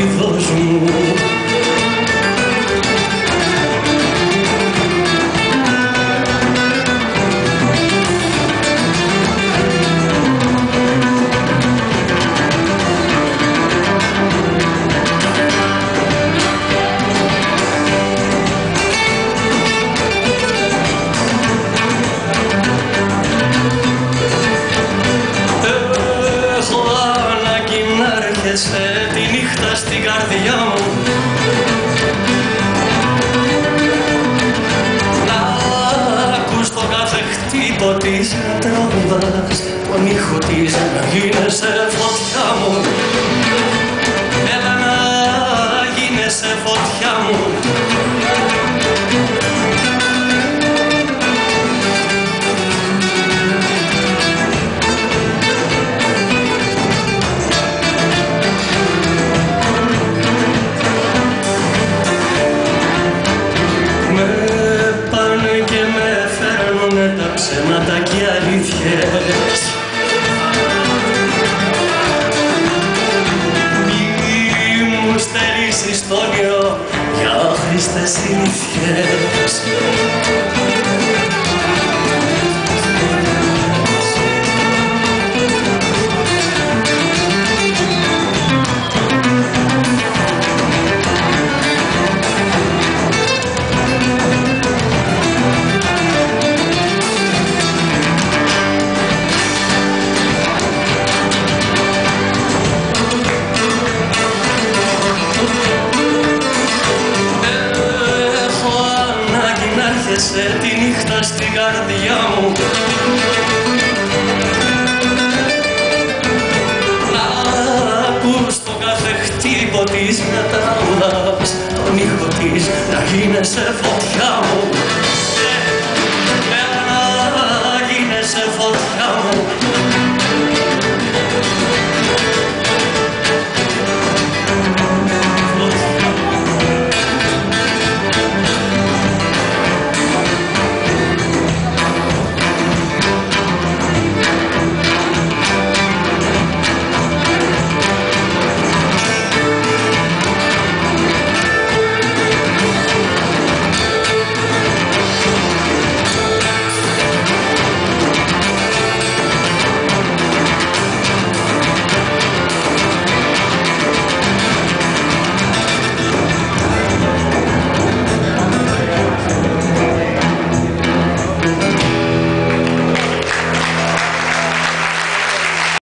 είδος μου. Τη νύχτα στην καρδιά μου να ακούς το κάθε χτύπο της τρώμβας, τον ήχο της να γίνεσαι φωτιά μου. Έλα να γίνεσαι φωτιά μου. Ψέματα και αλήθειες μη μου στερήσεις το όνειρο για άχρηστες συνήθειες. Σε τη νύχτα στην καρδιά μου να ακούς το κάθε χτύπο της μετάλλας, τον ήχο της να γίνεσαι φωτιά μου. Να γίνεσαι φωτιά μου.